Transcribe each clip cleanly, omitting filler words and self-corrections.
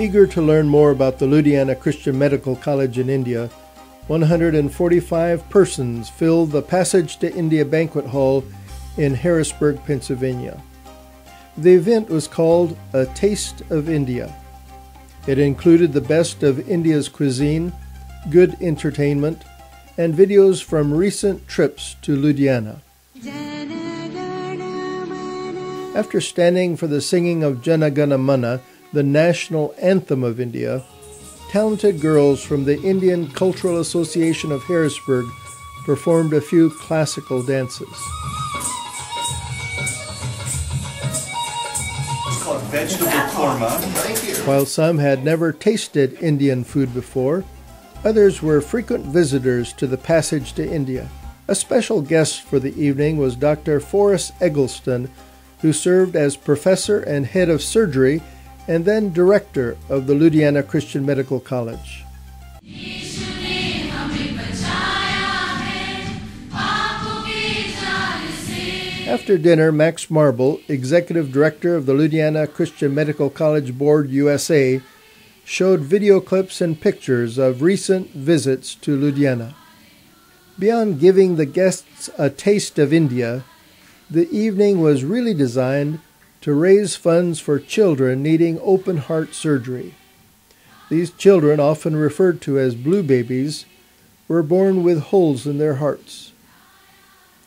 Eager to learn more about the Ludhiana Christian Medical College in India, 145 persons filled the Passage to India Banquet Hall in Harrisburg, Pennsylvania. The event was called A Taste of India. It included the best of India's cuisine, good entertainment, and videos from recent trips to Ludhiana. After standing for the singing of Jana Gana Mana, the national anthem of India, talented girls from the Indian Cultural Association of Harrisburg performed a few classical dances. It's called vegetable korma. While some had never tasted Indian food before, others were frequent visitors to the Passage to India. A special guest for the evening was Dr. Forrest Eggleston, who served as professor and head of surgery and then director of the Ludhiana Christian Medical College. After dinner, Max Marble, executive director of the Ludhiana Christian Medical College Board USA, showed video clips and pictures of recent visits to Ludhiana. Beyond giving the guests a taste of India, the evening was really designed to raise funds for children needing open-heart surgery. These children, often referred to as blue babies, were born with holes in their hearts.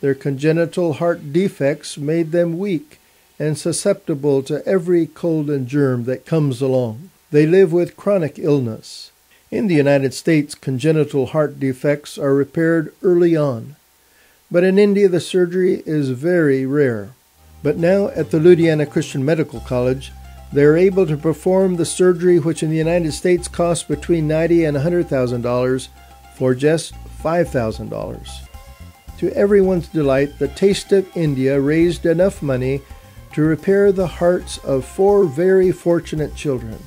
Their congenital heart defects made them weak and susceptible to every cold and germ that comes along. They live with chronic illness. In the United States, congenital heart defects are repaired early on, but in India the surgery is very rare. But now at the Ludhiana Christian Medical College, they are able to perform the surgery which in the United States costs between $90,000 and $100,000 for just $5,000. To everyone's delight, the Taste of India raised enough money to repair the hearts of 4 very fortunate children.